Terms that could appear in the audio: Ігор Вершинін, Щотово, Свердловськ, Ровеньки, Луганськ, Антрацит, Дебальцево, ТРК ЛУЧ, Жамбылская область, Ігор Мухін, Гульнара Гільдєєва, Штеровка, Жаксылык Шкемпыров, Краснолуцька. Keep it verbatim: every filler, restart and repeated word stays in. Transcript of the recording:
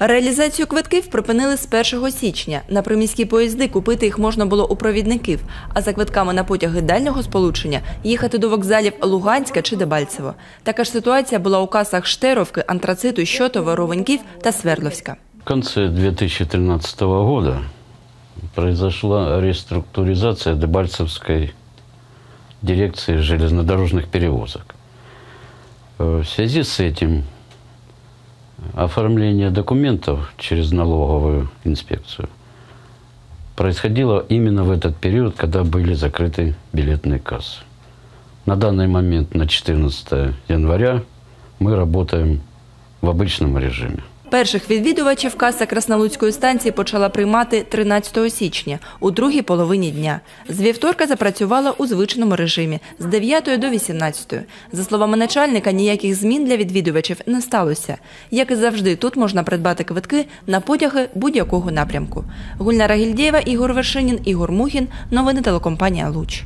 Реалізацію квитків припинили з першого січня. На приміські поїзди купити їх можна було у провідників, а за квитками на потяги дальнього сполучення їхати до вокзалів Луганська чи Дебальцево. Така ж ситуація була у касах Штеровки, Антрациту, Щотова, Ровеньків та Свердловська. В кінці дві тисячі тринадцятого року произошла реструктуризація Дебальцевської дирекції железнодорожних перевозок. В зв'язку з цим оформление документов через налоговую инспекцию происходило именно в этот период, когда были закрыты билетные кассы. На данный момент, на четырнадцатое января, мы работаем в обычном режиме. Перших відвідувачів каса Краснолуцької станції почала приймати тринадцятого січня, у другій половині дня. З вівторка запрацювала у звичному режимі – з дев'ятої до вісімнадцятої. За словами начальника, ніяких змін для відвідувачів не сталося. Як і завжди, тут можна придбати квитки на потяги будь-якого напрямку. Гульнара Гільдєєва, Ігор Вершинін, Ігор Мухін. Новини телекомпанія «Луч».